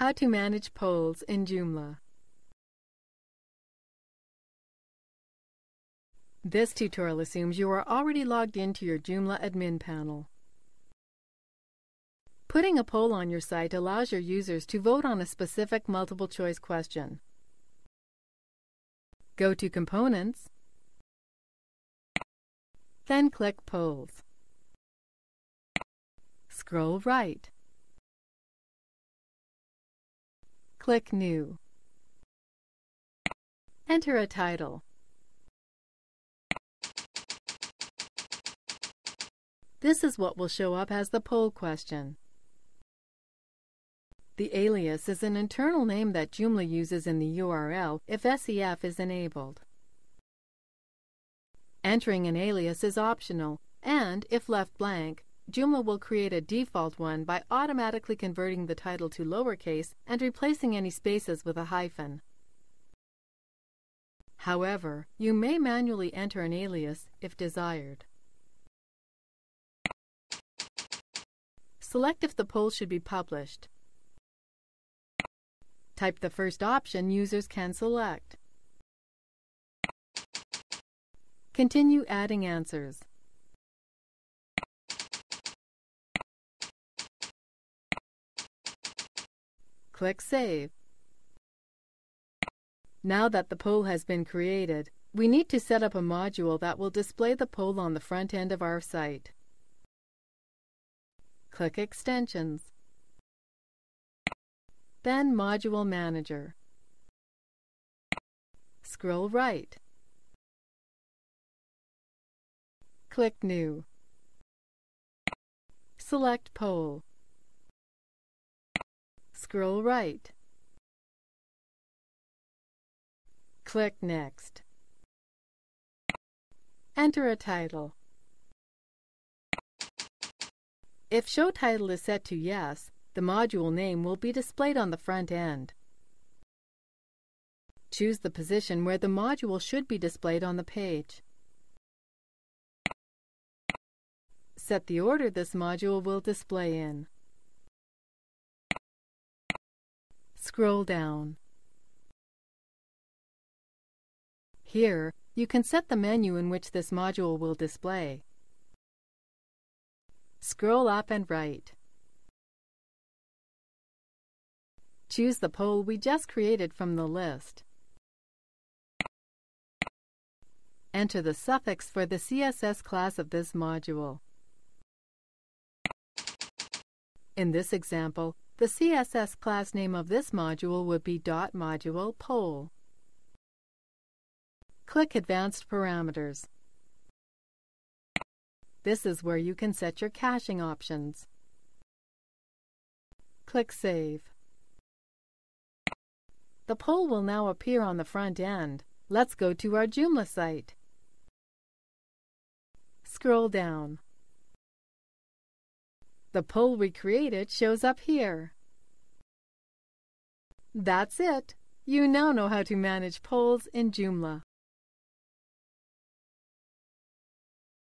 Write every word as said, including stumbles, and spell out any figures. How to manage polls in Joomla. This tutorial assumes you are already logged into your Joomla admin panel. Putting a poll on your site allows your users to vote on a specific multiple-choice question. Go to Components, then click Polls. Scroll right. Click New. Enter a title. This is what will show up as the poll question. The alias is an internal name that Joomla uses in the U R L if S E F is enabled. Entering an alias is optional, and if left blank, Joomla will create a default one by automatically converting the title to lowercase and replacing any spaces with a hyphen. However, you may manually enter an alias if desired. Select if the poll should be published. Type the first option users can select. Continue adding answers. Click Save. Now that the poll has been created, we need to set up a module that will display the poll on the front end of our site. Click Extensions, then Module Manager. Scroll right. Click New. Select Poll. Scroll right. Click Next. Enter a title. If Show Title is set to Yes, the module name will be displayed on the front end. Choose the position where the module should be displayed on the page. Set the order this module will display in. Scroll down. Here, you can set the menu in which this module will display. Scroll up and right. Choose the poll we just created from the list. Enter the suffix for the C S S class of this module. In this example, the C S S class name of this module would be .modulePoll. Click Advanced Parameters. This is where you can set your caching options. Click Save. The poll will now appear on the front end. Let's go to our Joomla site. Scroll down. The poll we created shows up here. That's it. You now know how to manage polls in Joomla.